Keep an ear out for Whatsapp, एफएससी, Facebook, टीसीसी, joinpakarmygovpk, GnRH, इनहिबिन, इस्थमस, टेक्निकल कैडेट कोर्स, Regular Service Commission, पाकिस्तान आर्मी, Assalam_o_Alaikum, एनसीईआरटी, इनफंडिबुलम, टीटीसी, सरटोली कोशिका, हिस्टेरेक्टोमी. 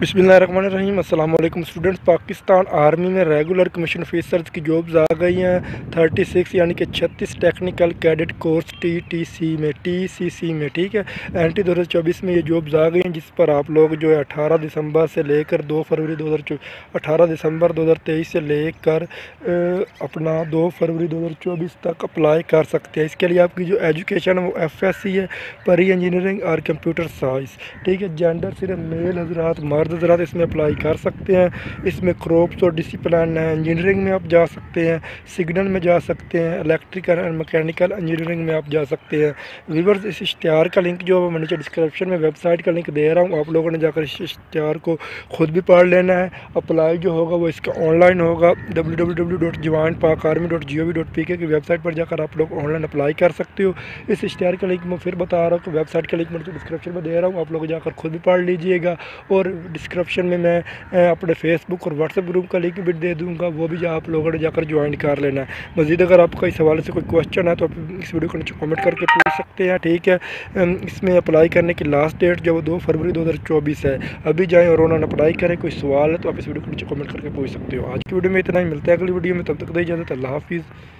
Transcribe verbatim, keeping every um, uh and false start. बिस्मिल्लाहिर्रहमानिर्रहीम। अस्सलाम वालेकुम स्टूडेंट्स। पाकिस्तान आर्मी में रेगुलर कमीशन ऑफिसर्स की जॉब्स आ गई हैं छत्तीस यानी कि छत्तीस टेक्निकल कैडेट कोर्स टीटीसी में टीसीसी में, ठीक है, एनटी दो हज़ार चौबीस में ये जॉब्स आ गई हैं, जिस पर आप लोग जो है अठारह दिसंबर से लेकर दो फरवरी दो हज़ार चौ अठारह दिसंबर दो हज़ार तेईस से लेकर अपना दो फरवरी दो हज़ार चौबीस तक अप्लाई कर सकते हैं। इसके लिए आपकी जो एजुकेशन है वो एफएससी है, परी इंजीनियरिंग और कंप्यूटर साइंस, ठीक है। जेंडर सिर्फ मेल हजरात ज़रा इसमें अप्लाई कर सकते हैं। इसमें क्रॉप्स और डिसिप्लिन है, इंजीनियरिंग में आप जा सकते हैं, सिग्नल में जा सकते हैं, इलेक्ट्रिकल एंड मैकेनिकल इंजीनियरिंग में आप जा सकते हैं। व्यूअर्स, इस इश्तिहार का लिंक जो है मैं नीचे डिस्क्रिप्शन में वेबसाइट का लिंक दे रहा हूँ, आप लोगों ने जाकर इस इश्तिहार को खुद भी पढ़ लेना है। अप्लाई जो होगा वो इसका ऑनलाइन होगा, W W W dot join Pak army dot G O V dot P K की वेबसाइट पर जाकर आप लोग ऑनलाइन अप्लाई कर सकते हो। इस इश्तिहार का लिंक मैं फिर बता रहा हूँ, वेबसाइट का लिंक मैं डिस्क्रिप्शन में दे रहा हूँ, आप लोग जाकर खुद भी पढ़ लीजिएगा। और डिस्क्रिप्शन में मैं अपने फेसबुक और व्हाट्सएप ग्रुप का लिंक भी दे दूंगा, वो भी आप लोगों ने जाकर ज्वाइन कर लेना है। मज़ीद अगर आपका इस हवाले से कोई क्वेश्चन है तो आप इस वीडियो को नीचे कमेंट करके पूछ सकते हैं, ठीक है। इसमें अप्लाई करने की लास्ट डेट जो वो दो फरवरी दो हज़ार चौबीस है। अभी जाएँ और ऑनलाइन अप्लाई करें। कोई सवाल है तो आप इस वीडियो को नीचे कमेंट करके पूछ सकते हो। आज की वीडियो में इतना ही, मिलता है अगली वीडियो में, तब तक दे इजाज़त। अल्लाह हाफिज़।